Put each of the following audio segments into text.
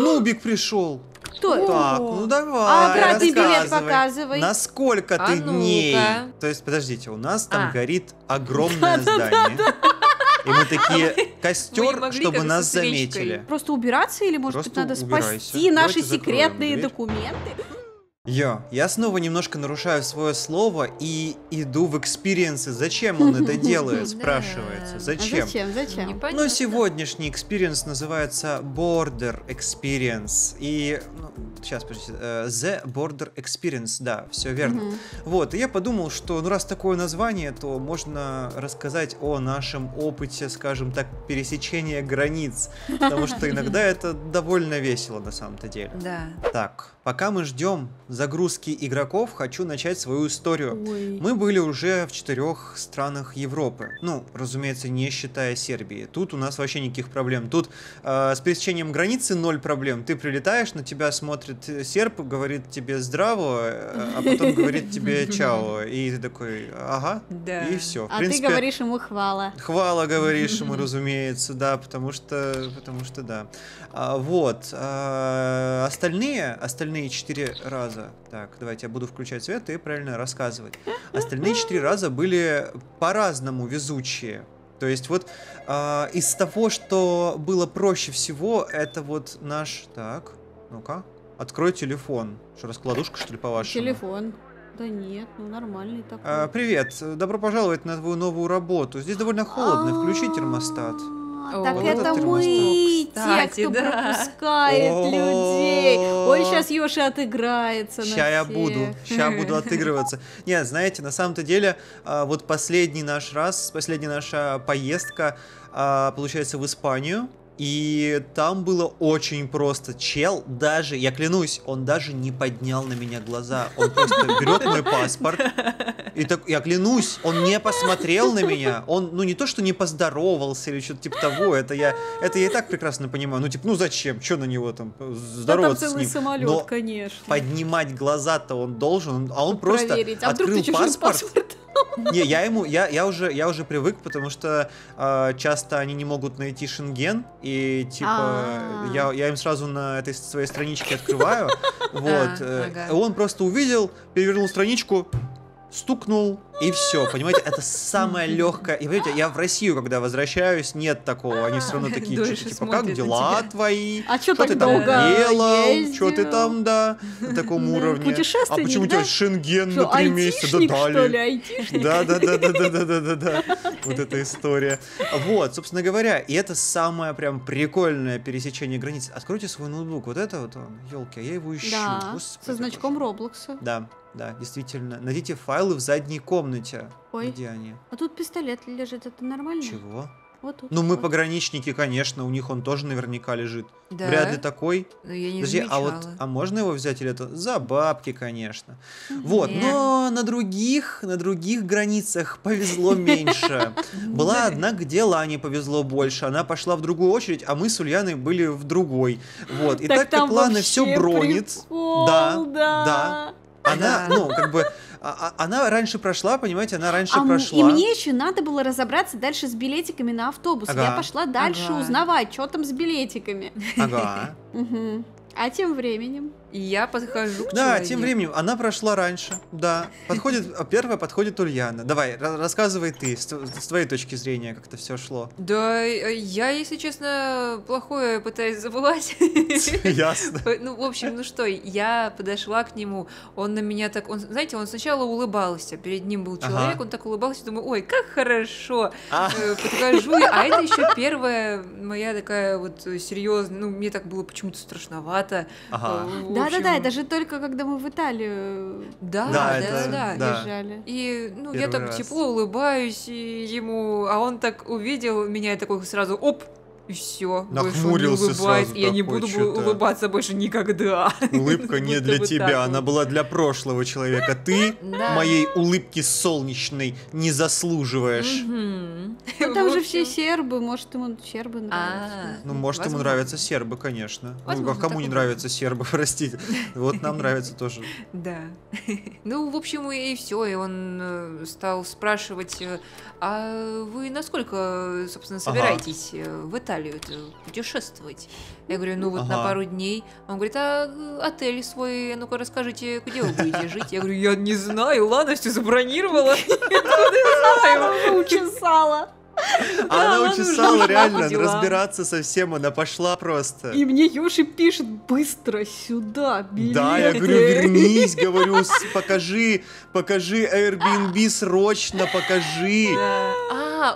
Нубик пришел. Кто? Так, ну давай. Обратный билет показывай. На сколько ты дней? То есть, подождите, у нас там горит огромное здание. И мы такие, костер, чтобы нас заметили. Просто убираться или, может быть, надо спасти наши секретные документы? Я снова немножко нарушаю свое слово и иду в экспириенсы. Зачем он это делает, спрашивается. Зачем? Зачем? Но сегодняшний экспириенс называется Border Experience. И, сейчас, подождите, The Border Experience, да, все верно. Вот, и я подумал, что, ну, раз такое название, то можно рассказать о нашем опыте, скажем так, пересечения границ. Потому что иногда это довольно весело, на самом-то деле. Да. Так, пока мы ждем загрузки игроков, хочу начать свою историю. Ой. Мы были уже в 4 странах Европы. Ну, разумеется, не считая Сербии. Тут у нас вообще никаких проблем. Тут с пересечением границы 0 проблем. Ты прилетаешь, на тебя смотрит серб, говорит тебе здраво, а потом говорит тебе чао. И ты такой, ага, да. И все. В принципе, ты говоришь ему хвала. Хвала говоришь ему, разумеется, да, потому что да. Вот. Остальные 4 раза. Так, давайте я буду включать свет и правильно рассказывать. Остальные 4 раза были по-разному везучие. То есть вот из того, что было проще всего, это вот наш... Так, ну-ка, открой телефон. Что, раскладушка, что ли, по-вашему? Телефон. Да нет, ну нормальный такой. Привет, добро пожаловать на твою новую работу. Здесь довольно холодно, включи термостат. Так вот это мы, кстати, те, кто пропускает людей. Ой, сейчас Йоши отыграется. Сейчас я буду отыгрываться. Нет, знаете, на самом-то деле, вот последняя наша поездка, получается, в Испанию. И там было очень просто. Чел даже, я клянусь, он даже не поднял на меня глаза. Он просто берет мой паспорт. И так, я клянусь, он не посмотрел на меня. Он, ну не то, что не поздоровался или что-то типа того. Это я и так прекрасно понимаю. Ну типа, ну зачем? Что на него там здороваться там целый с ним? Самолет, но конечно. Поднимать глаза-то он должен. А он просто открыл паспорт. Не, я уже привык, потому что часто они не могут найти Шенген, и типа я им сразу на этой своей страничке открываю, вот. Он просто увидел, перевернул страничку, стукнул и все, понимаете, это самое легкое. И понимаете, я в Россию, когда возвращаюсь, нет такого, они все равно такие, типа, как дела твои, что ты там делал, что ты там, да, на таком уровне. А почему у тебя Шенген на 3 месяца додали? Да. Вот эта история. Вот, собственно говоря, и это самое прям прикольное пересечение границ. Откройте свой ноутбук, вот это вот, елки, я его ищу. Со значком Роблокса. Да. Да, действительно. Найдите файлы в задней комнате. Ой. Где они? А тут пистолет лежит, это нормально? Чего? Вот тут. Ну мы вот пограничники, конечно, у них он тоже наверняка лежит. Да. Вряд ли такой. Но я не замечала. А вот, а можно его взять или это за бабки, конечно. Нет. Вот, но на других границах повезло меньше. Была одна, где Лане повезло больше, она пошла в другую очередь, а мы с Ульяной были в другой. Вот и так как Лана все бронит, да. Она, ну, как бы, она раньше прошла, понимаете, она раньше прошла. И мне еще надо было разобраться дальше с билетиками на автобус. Ага. Я пошла дальше узнавать, что там с билетиками. Ага. А тем временем я подхожу к человеку. Тем временем она прошла раньше. Да, подходит Ульяна. Давай, рассказывай ты, с твоей точки зрения, как это все шло. Да, я, если честно, плохое пытаюсь забывать. Ясно. Ну, в общем, ну что, я подошла к нему, он на меня так, знаете, он сначала улыбался, перед ним был человек, он так улыбался, думаю, ой, как хорошо, подхожу, а это еще первая моя такая вот серьезная, ну, мне так было почему-то страшновато. Да-да-да, это же только когда мы в Италию езжали. И ну, я так тепло улыбаюсь ему, а он так увидел меня и такой сразу, оп, и все. Нахмурился сразу. Я не буду улыбаться больше никогда. Улыбка не для тебя, она была для прошлого человека. Ты моей улыбки солнечной не заслуживаешь. Ну там же все сербы, может ему сербы нравятся. Ну может ему нравятся сербы, конечно. Ну кому не нравятся сербы, простите. Вот нам нравится тоже. Да. Ну в общем и все, и он стал спрашивать, а вы насколько, собственно, собираетесь в Италию? Италию путешествовать. Я говорю, ну вот на пару дней. Он говорит, а отель свой, ну-ка расскажите, где вы будете жить? Я говорю, я не знаю, ладно, все забронировала. Она учесала. Она учесала реально разбираться со всем, она пошла просто. И мне Йоши пишет, быстро сюда, билеты. Да, я говорю, вернись, говорю, покажи Airbnb срочно, покажи.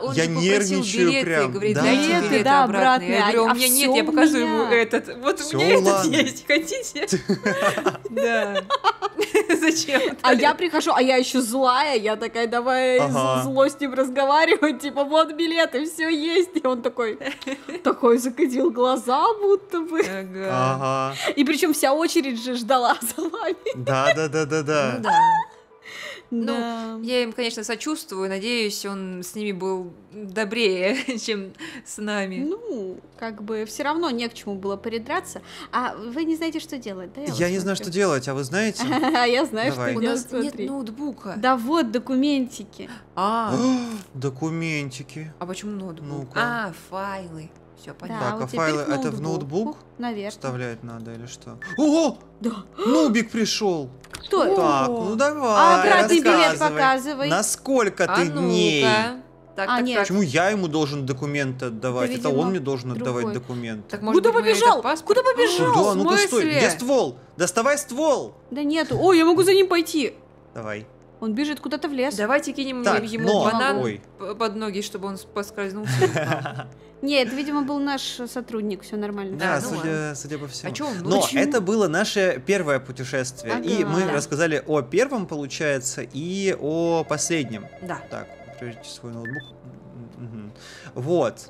Он я нервничаю билеты, прям. Говорит, да, билеты, да, обратные. Я говорю, у меня нет, я показываю ему этот. Вот у меня этот есть, хотите? Да. Зачем? А я прихожу, а я еще злая, я такая, давай зло с ним разговаривать, типа, вот билеты, все есть. И он такой закатил глаза, будто бы. И причем вся очередь же ждала за вами. Да. Ну, да. Я им, конечно, сочувствую, надеюсь, он с ними был добрее, чем с нами. Ну, как бы все равно не к чему было придраться. А вы не знаете, что делать, да? Я не знаю, что делать, а вы знаете? А я знаю, что делать. У нас нет ноутбука. Да вот, документики. Документики. А почему ноутбук? А, файлы. Все понятно. Так, а файлы это в ноутбук? Наверное. Вставлять надо или что? О! Да. Нубик пришел. Кто? Так, ну давай. А обратный билет показывай. На сколько ты дней? Так. Почему я ему должен документ отдавать? Это он мне должен отдавать документ. Куда побежал? Куда побежал? Ну-ка, стой. Где ствол? Доставай ствол. Да нету. Ой, я могу за ним пойти. Давай. Он бежит куда-то в лес. Давайте кинем ему банан под ноги, чтобы он поскользнулся. Нет, видимо, был наш сотрудник, все нормально. Да, судя по всему. Но это было наше первое путешествие. И мы рассказали о первом, получается, и о последнем. Да. Так, прежде свой ноутбук. Вот.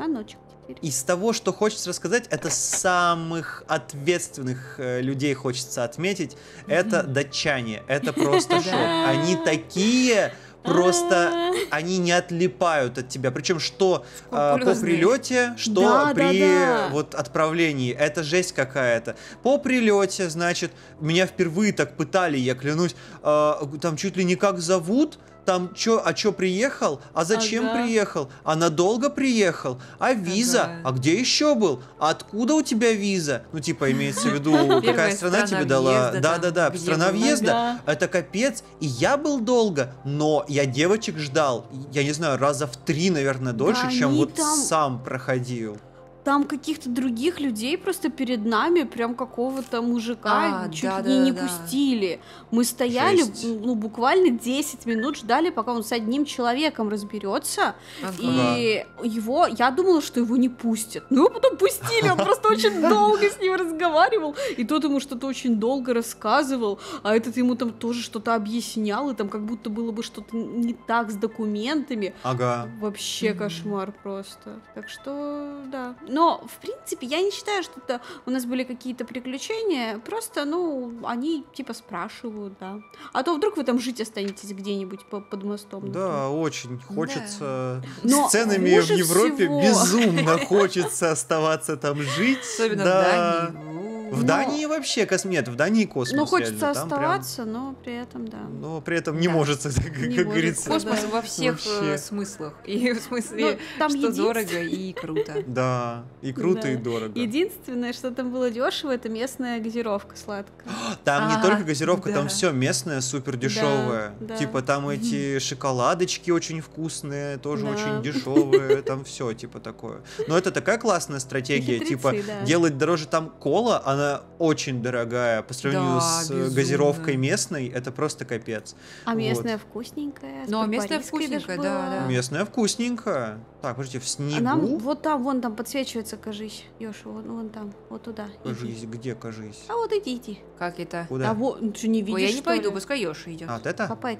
Из того, что хочется рассказать, это самых ответственных людей хочется отметить. Это датчане. Это просто шок. Они такие, просто они не отлипают от тебя. Причем что по прилете, что при вот отправлении. Это жесть какая-то. По прилете, значит, меня впервые так пытали, я клянусь, там чуть ли не как зовут. Там, чё приехал? А зачем приехал? А надолго приехал? А виза? А где еще был? А откуда у тебя виза? Ну, типа, имеется в виду, какая страна тебе дала? Да, страна въезда. Это капец. И я был долго, но я девочек ждал, я не знаю, раза в 3, наверное, дольше, чем вот сам проходил. Там каких-то других людей просто перед нами, прям какого-то мужика чуть ли не пустили. Мы стояли, ну, буквально 10 минут ждали, пока он с одним человеком разберется. И его, я думала, что его не пустят. Но его потом пустили, он просто очень долго с ним разговаривал. И тот ему что-то очень долго рассказывал, а этот ему там тоже что-то объяснял, и там как будто было бы что-то не так с документами. Вообще кошмар просто. Так что, да. Но, в принципе, я не считаю, что это у нас были какие-то приключения. Просто, ну, они, типа, спрашивают, да. А то вдруг вы там жить останетесь где-нибудь под мостом. Например. Да, очень хочется. Да. С ценами в Европе всего... безумно хочется оставаться там жить. Особенно да. В Дании. В Дании вообще космет, в Дании космос. Ну, хочется оставаться, прям... но при этом, да. Но при этом не может, как говорится. Космос во всех смыслах. И в смысле, там что дорого и круто. Да, и круто, и дорого. Единственное, что там было дешево, это местная газировка сладкая. Там не только газировка, там все местное, супер дешевое. Типа там эти шоколадочки очень вкусные, тоже очень дешевые, там все типа такое. Но это такая классная стратегия, типа делать дороже там кола, она очень дорогая по сравнению с газировкой местной, это просто капец. А местная вкусненькая. Ну, местная вкусненькая, да. Местная вкусненькая. Так, подождите, в снегу. Нам вот там, вон там подсвечивается, кажись, Ёша, вон там, вот туда. Кажись, где, кажись? А вот иди. Как это? Куда? А вот, ты не видишь? Ой, я не пойду, пускай Ёша идет. А вот это? Копай.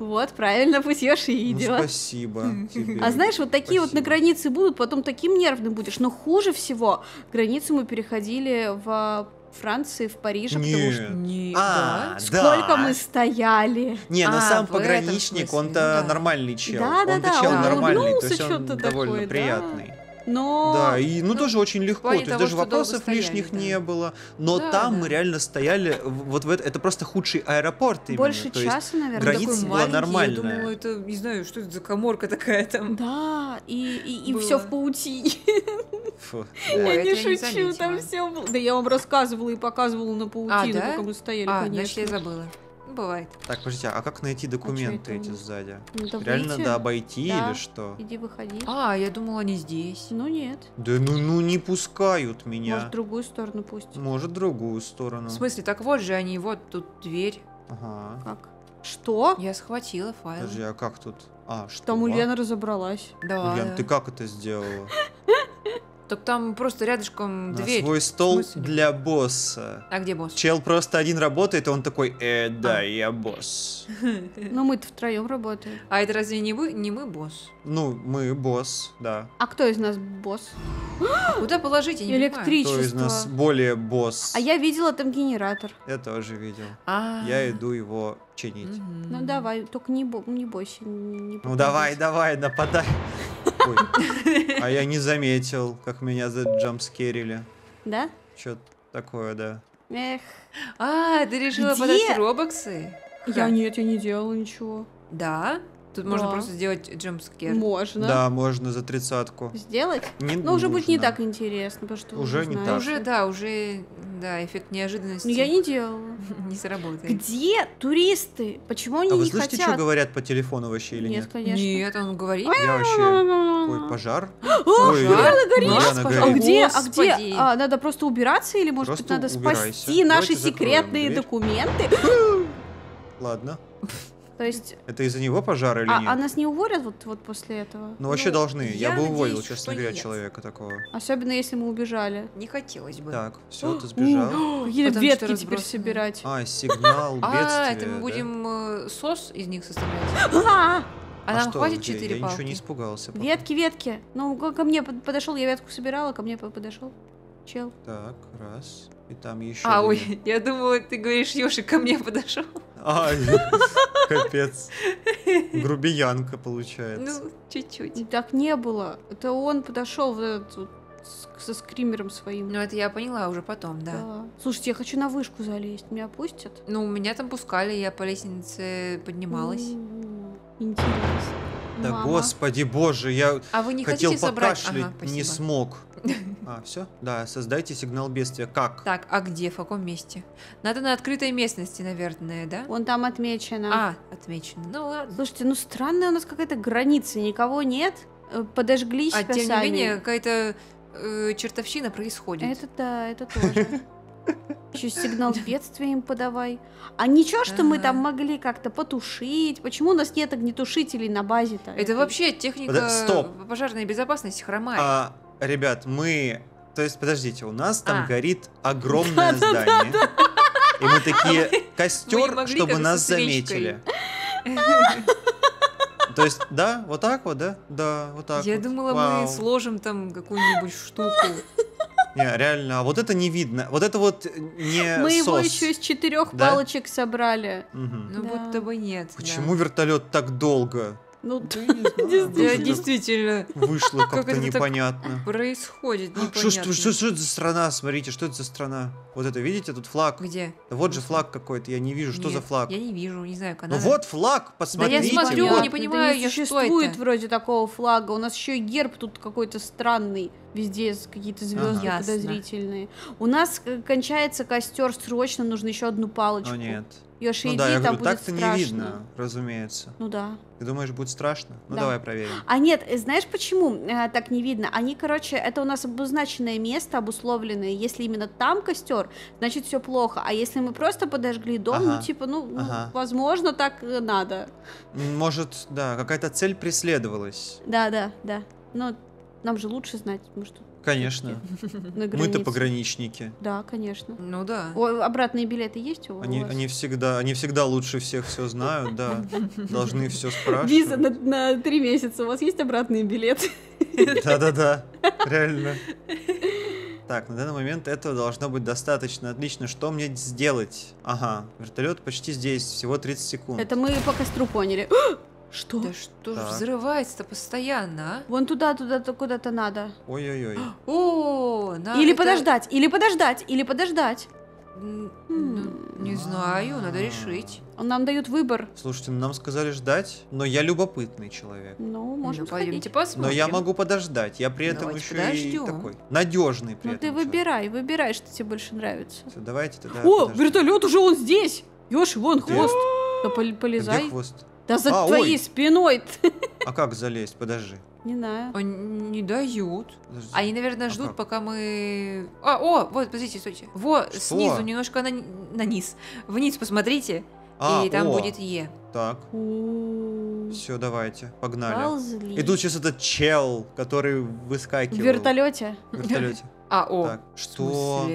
Вот, правильно, пусть Ёша идет. Спасибо. А знаешь, вот такие вот на границе будут, потом таким нервным будешь. Но хуже всего границу мы переходили во Франции, в Париже, потому что... Сколько мы стояли. Не, но сам пограничник, он-то нормальный чел. Он-то чел нормальный, то есть он довольно приятный. но... Да, и ну тоже очень легко, то есть даже вопросов лишних не было. Но там мы реально стояли, вот это просто худший аэропорт именно. Больше часа, наверное. Граница была нормальная. Я думала, это, не знаю, что это за коморка такая там. Да, и все в паутине. Я не шучу, там все было. Да я вам рассказывала и показывала на паутину, как мы стояли, конечно. Я забыла. Бывает. Так, подождите, а как найти документы эти сзади? Ну, реально да, обойти или что? Иди выходи. А, я думала, они здесь. Ну нет. Да ну не пускают меня. Может, другую сторону пустят. Может, другую сторону. В смысле, так вот же они, вот тут дверь. Ага. Как? Что? Я схватила файл. Подожди, а как тут? А, что? Там Ульяна разобралась. Да. Ульяна, ты как это сделала? Так там просто рядышком дверь. Свой стол для босса. А где босс? Чел просто один работает, и он такой, да, я босс. Но мы-то втроем работаем. А это разве не мы босс? Ну, мы босс, да. А кто из нас босс? Куда положить? Электричество. Кто из нас более босс? А я видела там генератор. Я тоже видел. Я иду его чинить. Ну давай, только не бойся. Ну давай, давай, нападай. Ой. А я не заметил, как меня заджампскерили. Да? Что-то такое, да. Эх. А, ты решила подать робоксы? Я не делала ничего. Да? Тут можно просто сделать джампскер. Можно. Да, можно за 30-ку. Сделать? Не но нужно. Уже будет не так интересно, потому что уже не так. Уже, да, эффект неожиданности. Но я не делала. Не сработает. Где туристы? Почему они не хотят? А вы слышите, что говорят по телефону вообще или нет? Нет, конечно. Нет, он говорит. Я вообще... Ой, пожар. Ой, Ульяна горит. А где? Надо просто убираться или, может быть, надо спасти наши секретные документы? Ладно. То есть... Это из-за него пожар или нет? А нас не уволят вот после этого? Ну, вообще должны. Я бы уволил, честно говоря, человека такого. Особенно, если мы убежали. Не хотелось бы. Так, все, ты сбежал. Ветки теперь собирать. А, сигнал, бедствие. А, это мы будем сос из них составлять. А нам хватит 4 палки? Я ничего не испугался. Ветки, ветки. Ну, ко мне подошел, я ветку собирала, ко мне подошел чел. Так, раз... И там еще. А, ой, я думала, ты говоришь, Ёши ко мне подошел. Ай, капец. Грубиянка получается. Ну, чуть-чуть. Так не было. Это он подошел со скримером своим. Ну, это я поняла уже потом, да. Слушайте, я хочу на вышку залезть. Меня пустят? Ну, меня там пускали, я по лестнице поднималась. Интересно. Да, господи боже, я хотел покашлять, не смог. А, все? Да, создайте сигнал бедствия. Как? Так, а где, в каком месте? Надо на открытой местности, наверное, да? Вон там отмечено. А, отмечено. Ну ладно. Слушайте, ну странная у нас какая-то граница, никого нет. Подожглись сами. А тем не менее, какая-то чертовщина происходит. Это да, это тоже. Еще сигнал бедствия им подавай. А ничего, что мы там могли как-то потушить? Почему у нас нет огнетушителей на базе-то? Это вообще техника пожарной безопасности хромает. Ребят, мы... То есть, подождите, у нас там горит огромное здание. И мы такие, костер, чтобы нас заметили. То есть, да, вот так вот, да? Да, вот так. Я думала, мы сложим там какую-нибудь штуку. Не, реально, вот это не видно. Вот это вот не мы его еще из 4 палочек собрали. Ну, будто бы нет. Почему вертолет так долго? Ну, действительно. Вышло как-то непонятно. Происходит непонятно. Что это за страна? Смотрите, что это за страна? Вот это, видите, тут флаг. Где? Вот же флаг какой-то, я не вижу. Что за флаг? Я не вижу, не знаю, Канада. Ну вот флаг, посмотрите. Да я смотрю, не понимаю, что это. Существует вроде такого флага. У нас еще и герб тут какой-то странный. Везде какие-то звезды подозрительные. У нас кончается костер, срочно нужно еще одну палочку. Нет. Ёши, ну иди, да, я говорю, так-то не видно, разумеется. Ну да. Ты думаешь, будет страшно? Ну да. Давай проверим. А нет, знаешь почему так не видно? Они, короче, это у нас обозначенное место, обусловленное. Если именно там костер, значит все плохо. А если мы просто подожгли дом, ну типа, ну, возможно, так надо. Может, да, какая-то цель преследовалась. Да. Но нам же лучше знать, может. Конечно. Мы-то пограничники. Да, конечно. Ну да. Обратные билеты есть у вас? Они всегда лучше всех все знают, да. Должны все спрашивать. Виза на 3 месяца. У вас есть обратные билеты? Да. Реально. Так, на данный момент этого должно быть достаточно. Отлично, что мне сделать? Ага, вертолет почти здесь, всего 30 секунд. Это мы по костру поняли. Что? Да что ж взрывается-то постоянно, а? Вон туда-туда-то куда-то надо. Ой-ой-ой. О, надо. Или подождать, или подождать, или подождать. Не знаю, надо решить. Нам дают выбор. Слушайте, нам сказали ждать, но я любопытный человек. Ну, можем сходить. Но я могу подождать, я при этом еще и такой надежный. Ну ты выбирай, выбирай, что тебе больше нравится. Давайте тогда. О, вертолет уже он здесь. Ёж, вон хвост. Полезай. Где хвост? Да за твоей спиной. А как залезть? Подожди. Не знаю. Не дают. Подожди. Они, наверное, ждут, пока мы... вот, подождите, стойте. Вот, снизу, немножко на низ. Вниз посмотрите, и там будет Е. Так. Все, давайте, погнали. Ползли. И тут сейчас этот чел, который выскакивал. В вертолете. В вертолете. Что?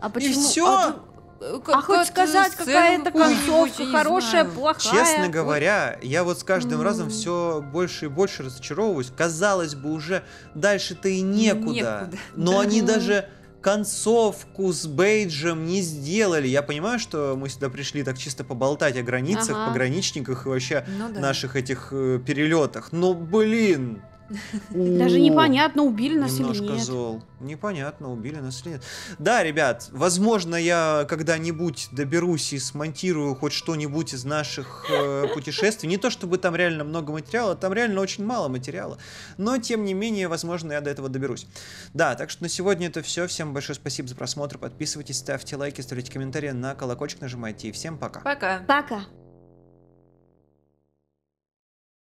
А почему? И все? А хоть сказать, какая это концовка, хорошая, плохая. Честно говоря, я вот с каждым разом все больше и больше разочаровываюсь. Казалось бы, уже дальше-то и некуда. Но они даже концовку с бейджем не сделали. Я понимаю, что мы сюда пришли так чисто поболтать о границах, пограничниках и вообще наших этих перелетах. Но, блин... Даже непонятно, убили нас или нет. Немножко зол. Непонятно, убили нас или нет. Да, ребят, возможно, я когда-нибудь доберусь и смонтирую хоть что-нибудь из наших путешествий. Не то чтобы там реально много материала, там реально очень мало материала. Но, тем не менее, возможно, я до этого доберусь. Да, так что на сегодня это все. Всем большое спасибо за просмотр. Подписывайтесь, ставьте лайки, ставьте комментарии, на колокольчик нажимайте. И всем пока. Пока. Пока.